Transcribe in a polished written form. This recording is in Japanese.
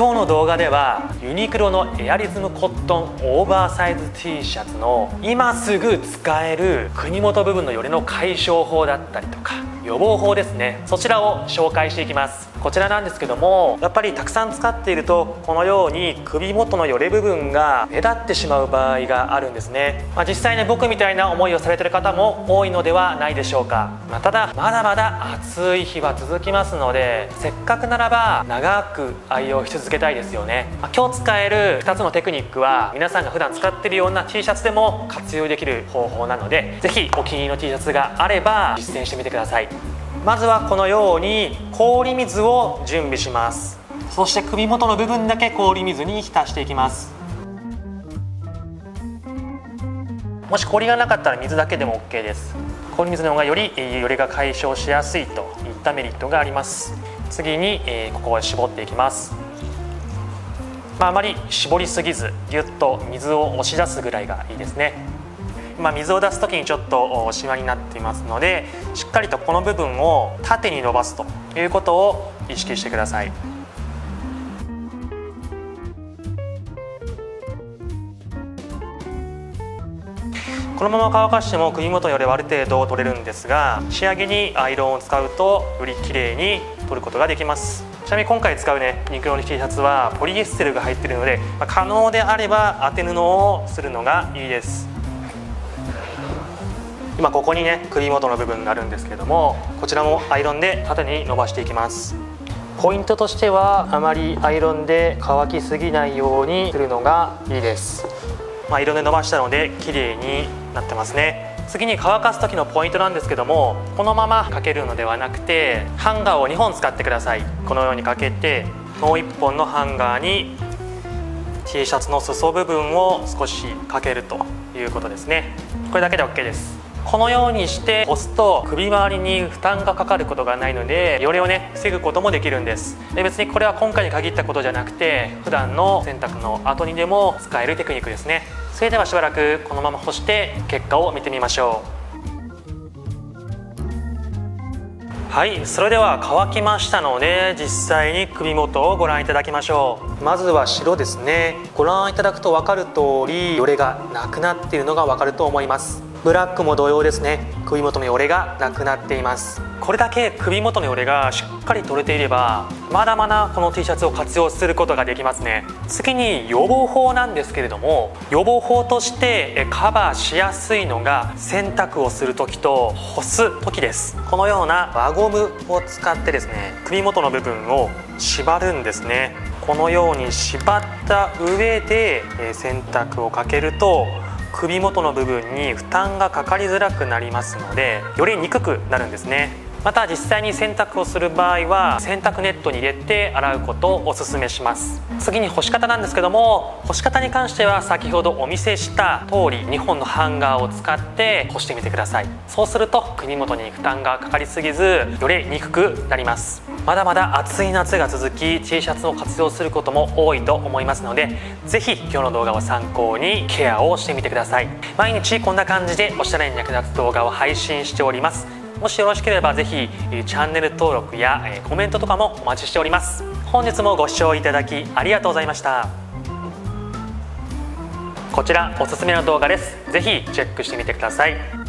今日の動画ではユニクロのエアリズムコットンオーバーサイズ T シャツの今すぐ使える首元部分のよれの解消法だったりとか予防法ですね、そちらを紹介していきます。こちらなんですけども、やっぱりたくさん使っているとこのように首元のよれ部分が目立ってしまう場合があるんですね。実際ね、僕みたいな思いをされている方も多いのではないでしょうか。ただまだまだ暑い日は続きますので、せっかくならば長く愛用し続けたいですよね。今日使える2つのテクニックは皆さんが普段使っているような T シャツでも活用できる方法なので、是非お気に入りの T シャツがあれば実践してみてください。まずはこのように氷水を準備します。そして首元の部分だけ氷水に浸していきます。もし氷がなかったら水だけでも OK です。氷水の方がよりよれが解消しやすいといったメリットがあります。次にここを絞っていきます。あまり絞りすぎず、ぎゅっと水を押し出すぐらいがいいですね。水を出す時にちょっとシワになっていますので、しっかりとこの部分を縦に伸ばすということを意識してください。このまま乾かしても首元よれはある程度取れるんですが、仕上げにアイロンを使うとより綺麗に取ることができます。ちなみに今回使うユニクロの T シャツはポリエステルが入っているので、可能であれば当て布をするのがいいです。今ここにね、首元の部分があるんですけども、こちらもアイロンで縦に伸ばしていきます。ポイントとしてはあまりアイロンで乾きすぎないようにするのがいいです。アイロンで伸ばしたので綺麗になってますね。次に乾かす時のポイントなんですけども、このままかけるのではなくてハンガーを2本使ってください。このようにかけて、もう1本のハンガーに T シャツの裾部分を少しかけるということですね。これだけで OK です。このようにして押すと首周りに負担がかかることがないので、よれを防ぐこともできるんです。で、別にこれは今回に限ったことじゃなくて、普段の洗濯の後にでも使えるテクニックですね。それではしばらくこのまま干して結果を見てみましょう。はい、それでは乾きましたので実際に首元をご覧いただきましょう。まずは白ですね。ご覧いただくと分かる通り、よれがなくなっているのが分かると思います。ブラックも同様ですね。首元のよれがなくなっています。これだけ首元のよれがしっかり取れていれば、まだまだこの T シャツを活用することができますね。次に予防法なんですけれども、予防法としてカバーしやすいのが洗濯をする時と干す時です。このような輪ゴムを使ってですね、首元の部分を縛るんですね。このように縛った上で洗濯をかけると首元の部分に負担がかかりづらくなりますので、よりにくくなるんですね。また実際に洗濯をする場合は洗濯ネットに入れて洗うことをおすすめします。次に干し方なんですけども、干し方に関しては先ほどお見せした通り2本のハンガーを使って干してみてください。そうすると首元に負担がかかりすぎず、よれにくくなります。まだまだ暑い夏が続き、 T シャツを活用することも多いと思いますので、是非今日の動画を参考にケアをしてみてください。毎日こんな感じでおしゃれに役立つ動画を配信しております。もしよろしければぜひチャンネル登録やコメントとかもお待ちしております。本日もご視聴いただきありがとうございました。こちらおすすめの動画です。ぜひチェックしてみてください。